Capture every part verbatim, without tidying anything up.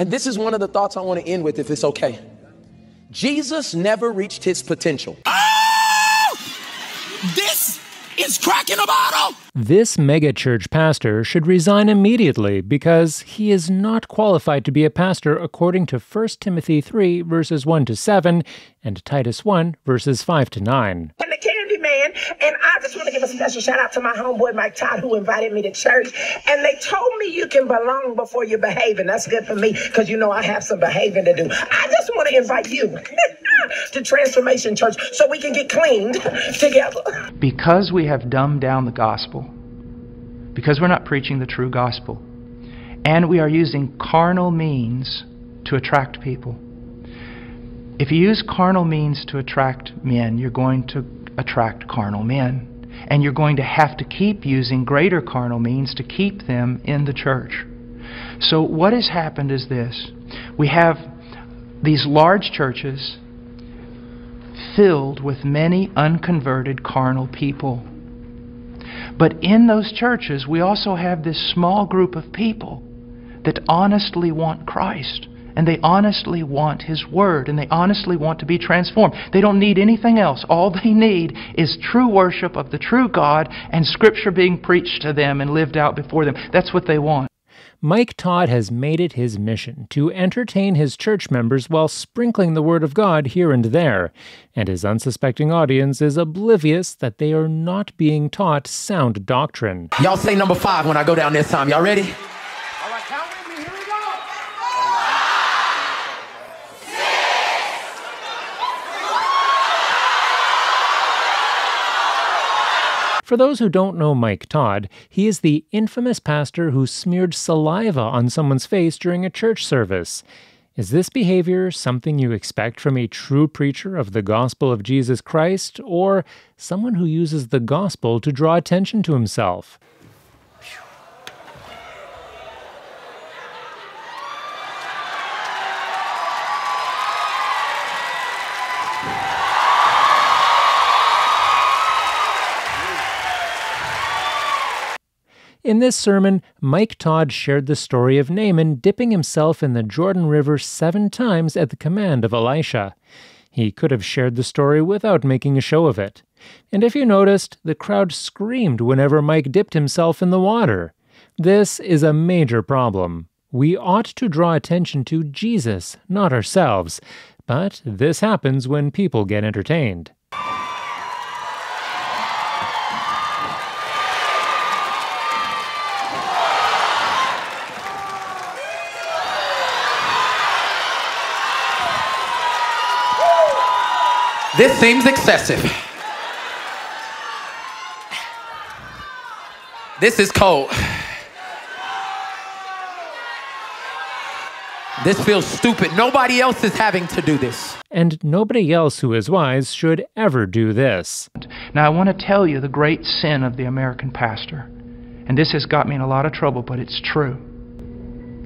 And this is one of the thoughts I want to end with, if it's okay. Jesus never reached his potential. Oh! This is cracking a bottle! This megachurch pastor should resign immediately because he is not qualified to be a pastor according to First Timothy three, verses one to seven, and Titus one, verses five to nine. I'm the candy man, and I just want to give a special shout out to my homeboy, Mike Todd, who invited me to church. And they told me you can belong before you behave, and that's good for me because you know I have some behaving to do. I just want to invite you to Transformation Church so we can get cleaned together. Because we have dumbed down the gospel, because we're not preaching the true gospel, and we are using carnal means to attract people. If you use carnal means to attract men, you're going to attract carnal men, and you're going to have to keep using greater carnal means to keep them in the church. So what has happened is this. We have these large churches filled with many unconverted carnal people. But in those churches, we also have this small group of people that honestly want Christ, and they honestly want His Word, and they honestly want to be transformed. They don't need anything else. All they need is true worship of the true God and Scripture being preached to them and lived out before them. That's what they want. Mike Todd has made it his mission to entertain his church members while sprinkling the Word of God here and there, and his unsuspecting audience is oblivious that they are not being taught sound doctrine. Y'all say number five when I go down this time. Y'all ready? All right, count with me. Here we go. Five, six. For those who don't know Mike Todd, he is the infamous pastor who smeared saliva on someone's face during a church service. Is this behavior something you expect from a true preacher of the gospel of Jesus Christ, or someone who uses the gospel to draw attention to himself? In this sermon, Mike Todd shared the story of Naaman dipping himself in the Jordan River seven times at the command of Elisha. He could have shared the story without making a show of it. And if you noticed, the crowd screamed whenever Mike dipped himself in the water. This is a major problem. We ought to draw attention to Jesus, not ourselves. But this happens when people get entertained. This seems excessive. This is cold. This feels stupid. Nobody else is having to do this. And nobody else who is wise should ever do this. Now, I want to tell you the great sin of the American pastor. And this has got me in a lot of trouble, but it's true.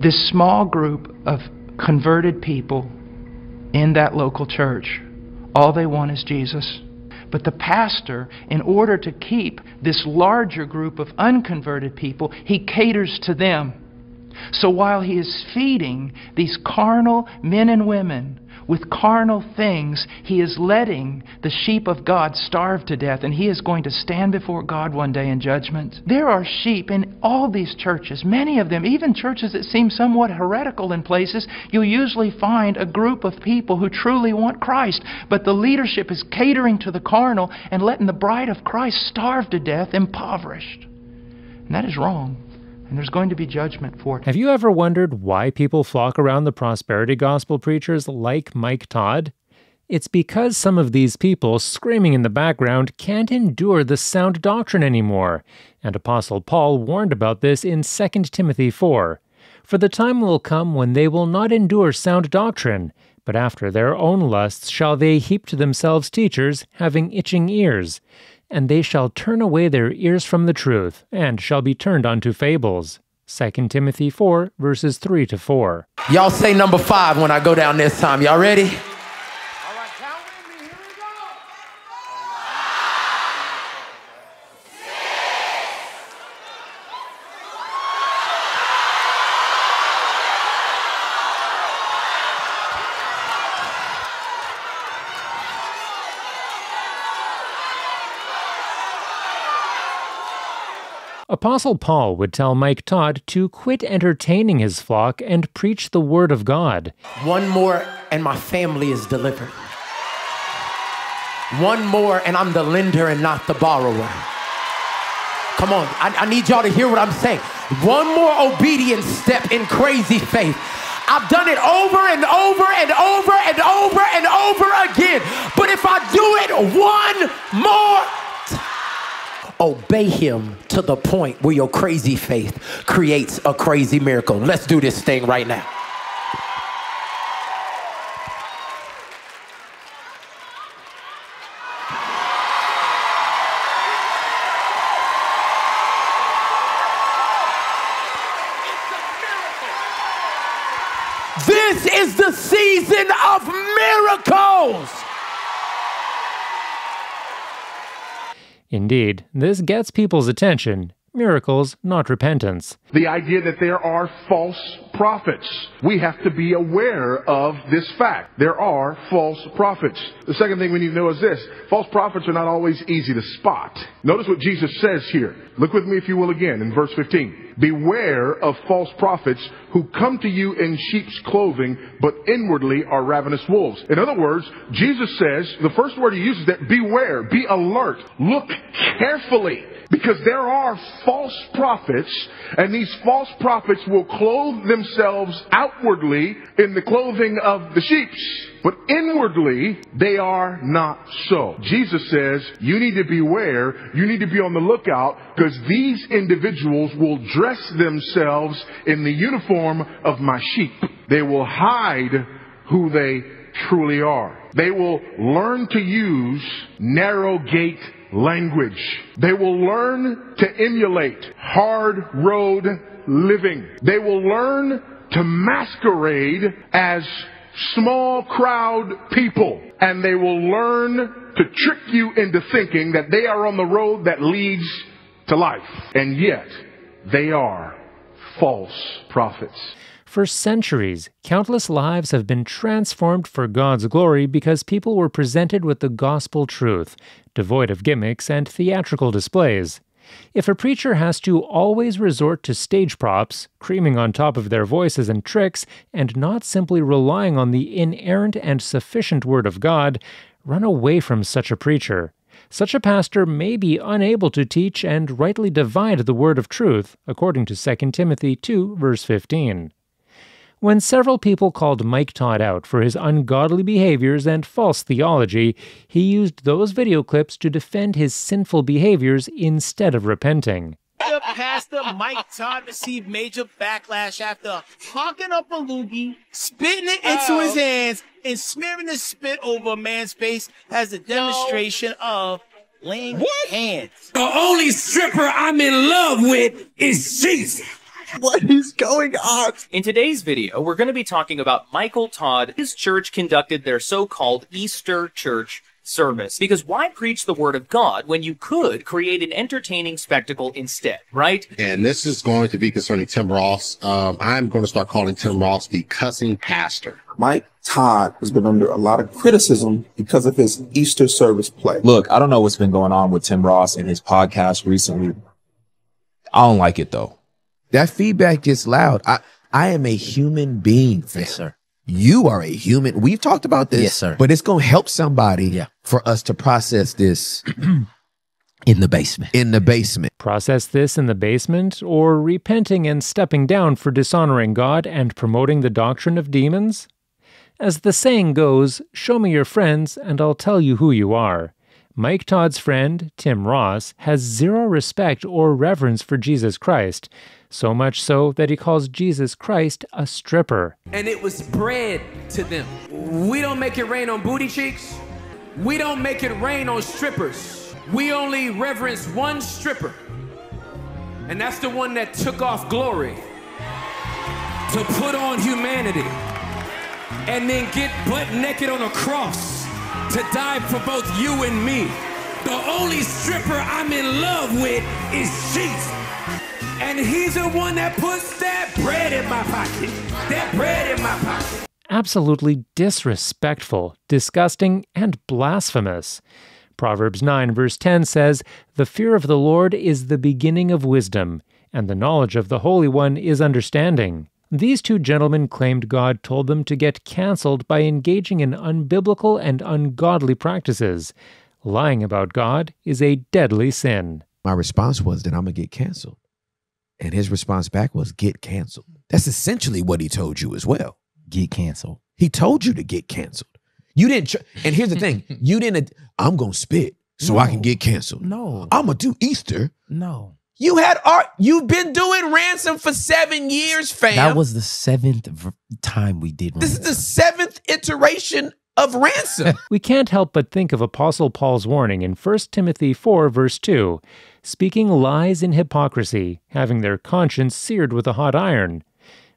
This small group of converted people in that local church, all they want is Jesus. But the pastor, in order to keep this larger group of unconverted people, he caters to them. So while he is feeding these carnal men and women with carnal things, he is letting the sheep of God starve to death, and he is going to stand before God one day in judgment. There are sheep in all these churches, many of them, even churches that seem somewhat heretical in places. You'll usually find a group of people who truly want Christ, but the leadership is catering to the carnal and letting the bride of Christ starve to death, impoverished. And that is wrong. And there's going to be judgment for it. Have you ever wondered why people flock around the prosperity gospel preachers like Mike Todd? It's because some of these people screaming in the background can't endure the sound doctrine anymore. And Apostle Paul warned about this in Second Timothy four. For the time will come when they will not endure sound doctrine, but after their own lusts shall they heap to themselves teachers having itching ears. And they shall turn away their ears from the truth, and shall be turned unto fables. Second Timothy four, verses three to four. Y'all say number five when I go down this time. Y'all ready? All right, count with me. Here we go. Five, six. Apostle Paul would tell Mike Todd to quit entertaining his flock and preach the Word of God. One more and my family is delivered. One more and I'm the lender and not the borrower. Come on, I, I need y'all to hear what I'm saying. One more obedient step in crazy faith. I've done it over and over and over and over and over again. But if I do it one more time, obey him to the point where your crazy faith creates a crazy miracle. Let's do this thing right now. This is the season of miracles. Indeed, this gets people's attention. Miracles, not repentance. The idea that there are false prophets. We have to be aware of this fact. There are false prophets. The second thing we need to know is this. False prophets are not always easy to spot. Notice what Jesus says here. Look with me, if you will, again in verse fifteen. Beware of false prophets who come to you in sheep's clothing, but inwardly are ravenous wolves. In other words, Jesus says, the first word he uses is that beware, be alert, look carefully. Because there are false prophets, and these false prophets will clothe themselves outwardly in the clothing of the sheep's, but inwardly they are not so. Jesus says, you need to beware, you need to be on the lookout, because these individuals will dress themselves in the uniform of my sheep. They will hide who they truly are. They will learn to use narrow gate language. They will learn to emulate hard road living. They will learn to masquerade as small crowd people. And they will learn to trick you into thinking that they are on the road that leads to life. And yet, they are false prophets. For centuries, countless lives have been transformed for God's glory because people were presented with the gospel truth, devoid of gimmicks and theatrical displays. If a preacher has to always resort to stage props, creaming on top of their voices and tricks, and not simply relying on the inerrant and sufficient Word of God, run away from such a preacher. Such a pastor may be unable to teach and rightly divide the word of truth, according to Second Timothy two, verse fifteen. When several people called Mike Todd out for his ungodly behaviors and false theology, he used those video clips to defend his sinful behaviors instead of repenting. The pastor Mike Todd received major backlash after honking up a loogie, spitting it into oh. his hands, and smearing the spit over a man's face as a demonstration no. of laying what? hands. The only stripper I'm in love with is Jesus. What is going on? In today's video, we're going to be talking about Michael Todd. His church conducted their so-called Easter church service. Because why preach the Word of God when you could create an entertaining spectacle instead, right? And this is going to be concerning Tim Ross. Um, I'm going to start calling Tim Ross the cussing pastor. Mike Todd has been under a lot of criticism because of his Easter service play. Look, I don't know what's been going on with Tim Ross and his podcast recently. I don't like it, though. That feedback gets loud. I, I am a human being. Yes, sir. You are a human. We've talked about this. Yes, sir. But it's going to help somebody yeah. for us to process this in the basement. In the basement. Process this in the basement, or repenting and stepping down for dishonoring God and promoting the doctrine of demons? As the saying goes, show me your friends and I'll tell you who you are. Mike Todd's friend, Tim Ross, has zero respect or reverence for Jesus Christ, so much so that he calls Jesus Christ a stripper. And it was bread to them. We don't make it rain on booty cheeks. We don't make it rain on strippers. We only reverence one stripper, and that's the one that took off glory to put on humanity and then get butt naked on a cross to die for both you and me. The only stripper I'm in love with is Jesus. And he's the one that puts that bread in my pocket. That bread in my pocket. Absolutely disrespectful, disgusting, and blasphemous. Proverbs nine verse ten says, "The fear of the Lord is the beginning of wisdom, and the knowledge of the Holy One is understanding." These two gentlemen claimed God told them to get canceled by engaging in unbiblical and ungodly practices. Lying about God is a deadly sin. My response was that I'm going to get canceled. And his response back was, get canceled. That's essentially what he told you as well. Get canceled. He told you to get canceled. You didn't, tr and here's the thing, you didn't, I'm going to spit so no. I can get canceled. No. I'm going to do Easter. No. You had art. You've been doing ransom for seven years, fam. That was the seventh time we did ransom. This is the seventh iteration of ransom. We can't help but think of Apostle Paul's warning in first Timothy four, verse two, speaking lies in hypocrisy, having their conscience seared with a hot iron.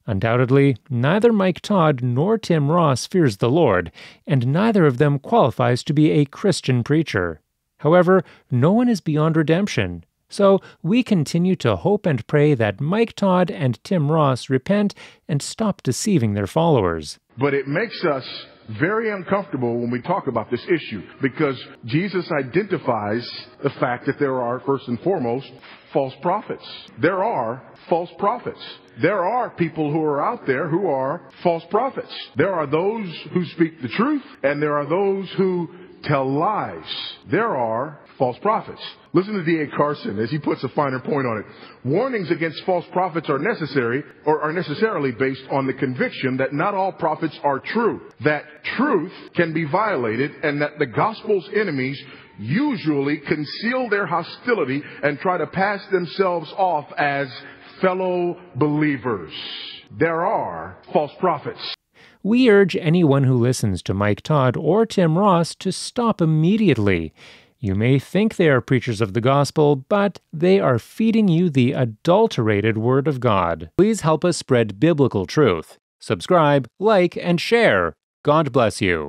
Undoubtedly, neither Mike Todd nor Tim Ross fears the Lord, and neither of them qualifies to be a Christian preacher. However, no one is beyond redemption. So we continue to hope and pray that Mike Todd and Tim Ross repent and stop deceiving their followers. But it makes us very uncomfortable when we talk about this issue, because Jesus identifies the fact that there are, first and foremost, false prophets. There are false prophets. There are people who are out there who are false prophets. There are those who speak the truth, and there are those who tell lies. There are false prophets. Listen to D A Carson as he puts a finer point on it. Warnings against false prophets are necessary, or are necessarily based on the conviction that not all prophets are true, that truth can be violated, and that the gospel's enemies usually conceal their hostility and try to pass themselves off as fellow believers. There are false prophets. We urge anyone who listens to Mike Todd or Tim Ross to stop immediately. You may think they are preachers of the gospel, but they are feeding you the adulterated Word of God. Please help us spread biblical truth. Subscribe, like, and share. God bless you.